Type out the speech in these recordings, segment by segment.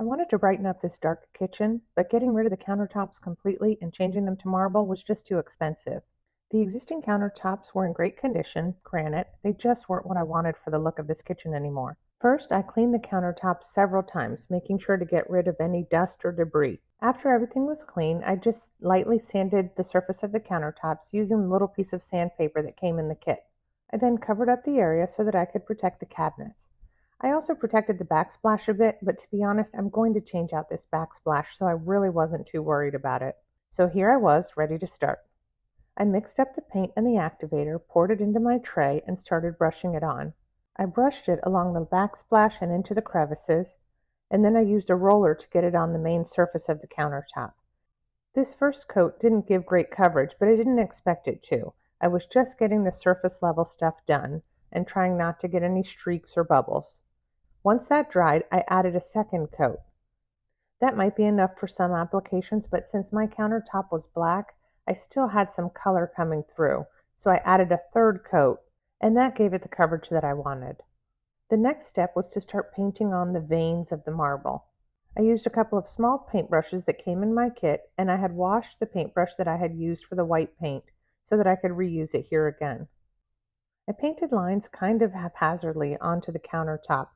I wanted to brighten up this dark kitchen, but getting rid of the countertops completely and changing them to marble was just too expensive. The existing countertops were in great condition, granite, they just weren't what I wanted for the look of this kitchen anymore. First, I cleaned the countertops several times, making sure to get rid of any dust or debris. After everything was clean, I just lightly sanded the surface of the countertops using the little piece of sandpaper that came in the kit. I then covered up the area so that I could protect the cabinets. I also protected the backsplash a bit, but to be honest, I'm going to change out this backsplash, so I really wasn't too worried about it. So here I was, ready to start. I mixed up the paint and the activator, poured it into my tray, and started brushing it on. I brushed it along the backsplash and into the crevices, and then I used a roller to get it on the main surface of the countertop. This first coat didn't give great coverage, but I didn't expect it to. I was just getting the surface level stuff done and trying not to get any streaks or bubbles. Once that dried, I added a second coat. That might be enough for some applications, but since my countertop was black, I still had some color coming through, so I added a third coat, and that gave it the coverage that I wanted. The next step was to start painting on the veins of the marble. I used a couple of small paintbrushes that came in my kit, and I had washed the paintbrush that I had used for the white paint so that I could reuse it here again. I painted lines kind of haphazardly onto the countertop.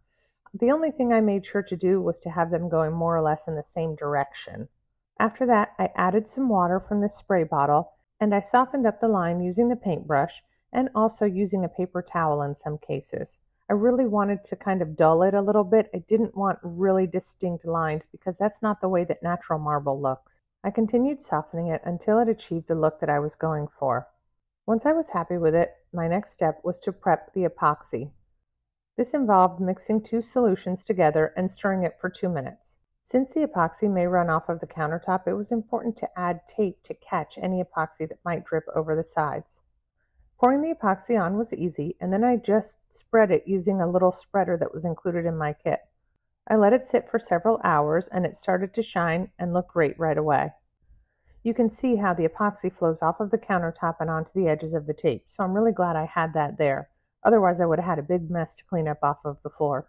The only thing I made sure to do was to have them going more or less in the same direction. After that, I added some water from the spray bottle, and I softened up the line using the paintbrush and also using a paper towel in some cases. I really wanted to kind of dull it a little bit. I didn't want really distinct lines because that's not the way that natural marble looks. I continued softening it until it achieved the look that I was going for. Once I was happy with it, my next step was to prep the epoxy. This involved mixing two solutions together and stirring it for 2 minutes. Since the epoxy may run off of the countertop, it was important to add tape to catch any epoxy that might drip over the sides. Pouring the epoxy on was easy, and then I just spread it using a little spreader that was included in my kit. I let it sit for several hours, and it started to shine and look great right away. You can see how the epoxy flows off of the countertop and onto the edges of the tape, so I'm really glad I had that there. Otherwise, I would have had a big mess to clean up off of the floor.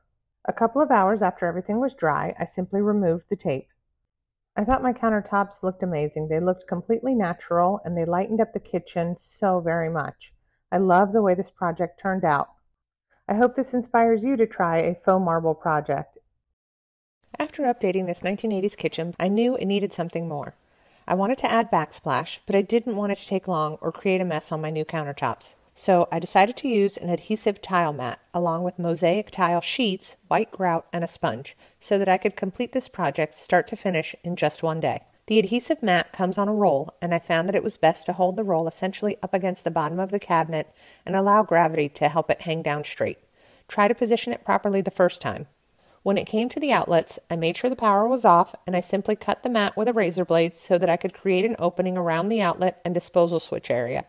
A couple of hours after everything was dry, I simply removed the tape. I thought my countertops looked amazing. They looked completely natural, and they lightened up the kitchen so very much. I love the way this project turned out. I hope this inspires you to try a faux marble project. After updating this 1980s kitchen, I knew it needed something more. I wanted to add backsplash, but I didn't want it to take long or create a mess on my new countertops. So I decided to use an adhesive tile mat along with mosaic tile sheets, white grout, and a sponge so that I could complete this project start to finish in just one day. The adhesive mat comes on a roll, and I found that it was best to hold the roll essentially up against the bottom of the cabinet and allow gravity to help it hang down straight. Try to position it properly the first time. When it came to the outlets, I made sure the power was off, and I simply cut the mat with a razor blade so that I could create an opening around the outlet and disposal switch area.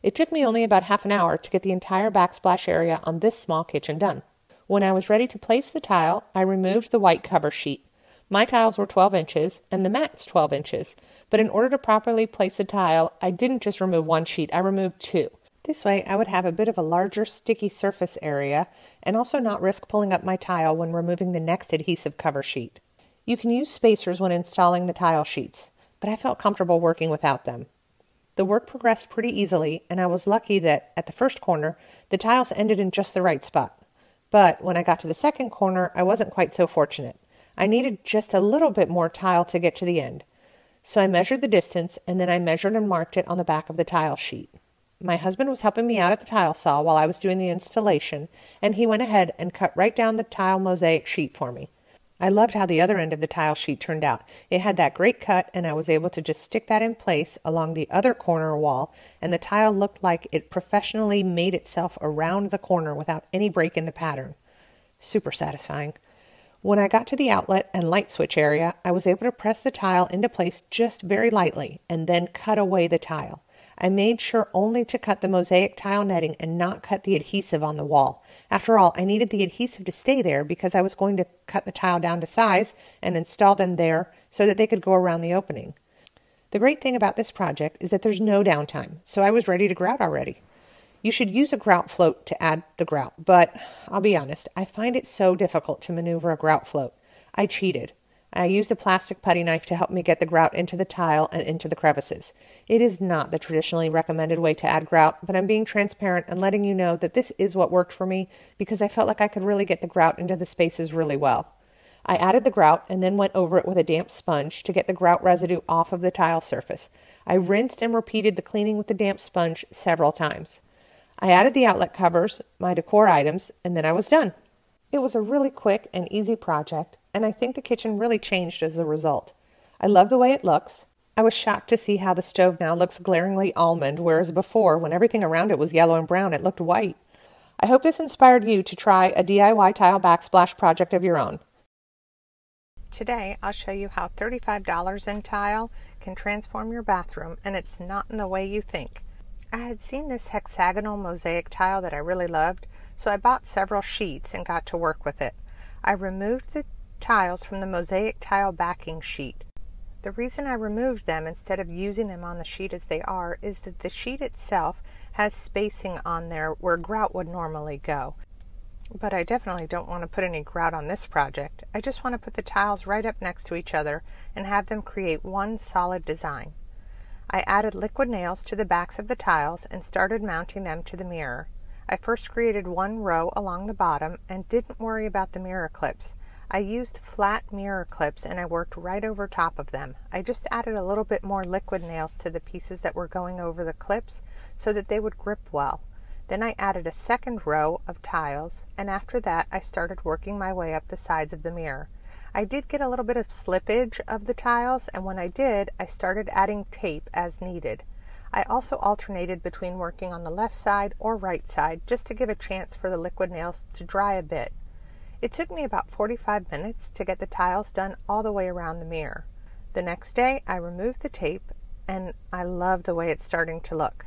It took me only about half an hour to get the entire backsplash area on this small kitchen done. When I was ready to place the tile, I removed the white cover sheet. My tiles were 12 inches, and the mat's 12 inches, but in order to properly place a tile, I didn't just remove one sheet, I removed two. This way, I would have a bit of a larger sticky surface area, and also not risk pulling up my tile when removing the next adhesive cover sheet. You can use spacers when installing the tile sheets, but I felt comfortable working without them. The work progressed pretty easily, and I was lucky that, at the first corner, the tiles ended in just the right spot. But when I got to the second corner, I wasn't quite so fortunate. I needed just a little bit more tile to get to the end. So I measured the distance, and then I measured and marked it on the back of the tile sheet. My husband was helping me out at the tile saw while I was doing the installation, and he went ahead and cut right down the tile mosaic sheet for me. I loved how the other end of the tile sheet turned out. It had that great cut, and I was able to just stick that in place along the other corner wall, and the tile looked like it professionally made itself around the corner without any break in the pattern. Super satisfying. When I got to the outlet and light switch area, I was able to press the tile into place just very lightly and then cut away the tile. I made sure only to cut the mosaic tile netting and not cut the adhesive on the wall. After all, I needed the adhesive to stay there because I was going to cut the tile down to size and install them there so that they could go around the opening. The great thing about this project is that there's no downtime, so I was ready to grout already. You should use a grout float to add the grout, but I'll be honest, I find it so difficult to maneuver a grout float. I cheated. I used a plastic putty knife to help me get the grout into the tile and into the crevices. It is not the traditionally recommended way to add grout, but I'm being transparent and letting you know that this is what worked for me because I felt like I could really get the grout into the spaces really well. I added the grout and then went over it with a damp sponge to get the grout residue off of the tile surface. I rinsed and repeated the cleaning with the damp sponge several times. I added the outlet covers, my decor items, and then I was done. It was a really quick and easy project, and I think the kitchen really changed as a result. I love the way it looks. I was shocked to see how the stove now looks glaringly almond, whereas before, when everything around it was yellow and brown, it looked white. I hope this inspired you to try a DIY tile backsplash project of your own. Today, I'll show you how $35 in tile can transform your bathroom, and it's not in the way you think. I had seen this hexagonal mosaic tile that I really loved, so I bought several sheets and got to work with it. I removed the tiles from the mosaic tile backing sheet. The reason I removed them instead of using them on the sheet as they are is that the sheet itself has spacing on there where grout would normally go. But I definitely don't want to put any grout on this project. I just want to put the tiles right up next to each other and have them create one solid design. I added liquid nails to the backs of the tiles and started mounting them to the mirror. I first created one row along the bottom and didn't worry about the mirror clips. I used flat mirror clips and I worked right over top of them. I just added a little bit more liquid nails to the pieces that were going over the clips so that they would grip well. Then I added a second row of tiles, and after that I started working my way up the sides of the mirror. I did get a little bit of slippage of the tiles, and when I did, I started adding tape as needed. I also alternated between working on the left side or right side just to give a chance for the liquid nails to dry a bit. It took me about 45 minutes to get the tiles done all the way around the mirror. The next day I removed the tape and I love the way it's starting to look.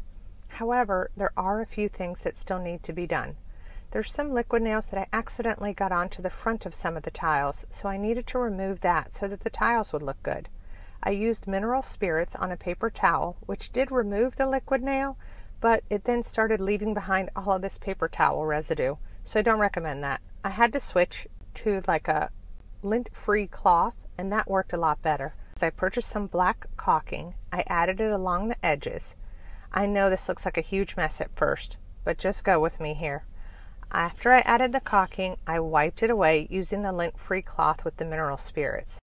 However, there are a few things that still need to be done. There's some liquid nails that I accidentally got onto the front of some of the tiles, so I needed to remove that so that the tiles would look good. I used mineral spirits on a paper towel, which did remove the liquid nail, but it then started leaving behind all of this paper towel residue, so I don't recommend that. I had to switch to like a lint-free cloth, and that worked a lot better. So I purchased some black caulking. I added it along the edges. I know this looks like a huge mess at first, but just go with me here. After I added the caulking, I wiped it away using the lint-free cloth with the mineral spirits.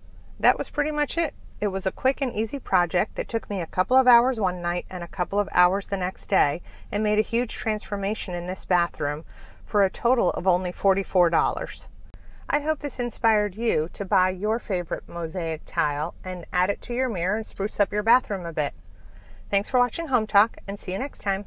That was pretty much it. It was a quick and easy project that took me a couple of hours one night and a couple of hours the next day and made a huge transformation in this bathroom for a total of only $44. I hope this inspired you to buy your favorite mosaic tile and add it to your mirror and spruce up your bathroom a bit. Thanks for watching Home Talk and see you next time.